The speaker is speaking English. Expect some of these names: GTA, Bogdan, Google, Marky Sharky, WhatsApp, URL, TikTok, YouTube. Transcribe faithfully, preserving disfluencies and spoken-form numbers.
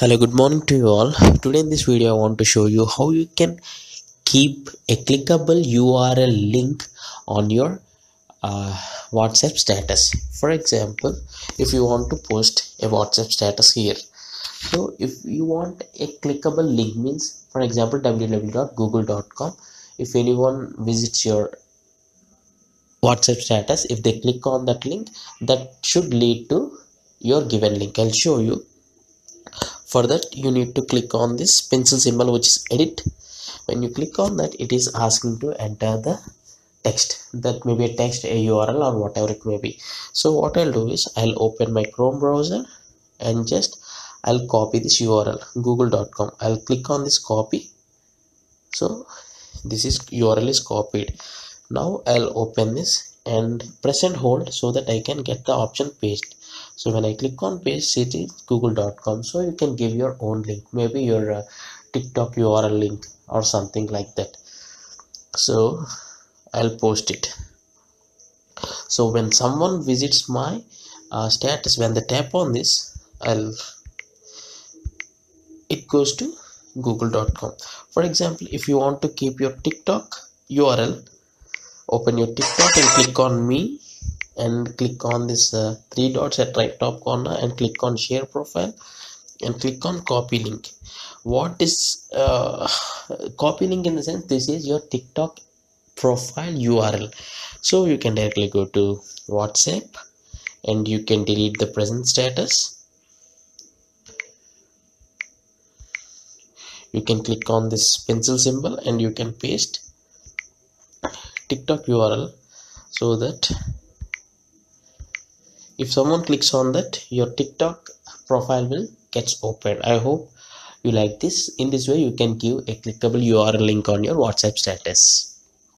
Hello, good morning to you all. Today in this video I want to show you how you can keep a clickable U R L link on your uh, WhatsApp status. For example, if you want to post a WhatsApp status here, so if you want a clickable link, means for example w w w dot google dot com, if anyone visits your WhatsApp status, if they click on that link, that should lead to your given link. I'll show you. For that you need to click on this pencil symbol which is edit. When you click on that, it is asking to enter the text. That may be a text, a U R L or whatever it may be. So what I'll do is I'll open my Chrome browser and just I'll copy this U R L google dot com. I'll click on this copy. So this is U R L is copied. Now I'll open this and press and hold so that I can get the option paste. So when I click on paste, it is google dot com. So you can give your own link, maybe your uh, TikTok U R L link or something like that. So I'll post it. So when someone visits my uh, status, when they tap on this, I'll it goes to google dot com. For example, if you want to keep your TikTok U R L, open your TikTok and click on me and click on this uh, three dots at right top corner and click on share profile and click on copy link. What is uh, copy link? In the sense, this is your TikTok profile U R L. So you can directly go to WhatsApp and you can delete the present status. You can click on this pencil symbol and you can paste TikTok U R L so that if someone clicks on that, your TikTok profile will gets opened. I hope you like this. In this way you can give a clickable U R L link on your WhatsApp status.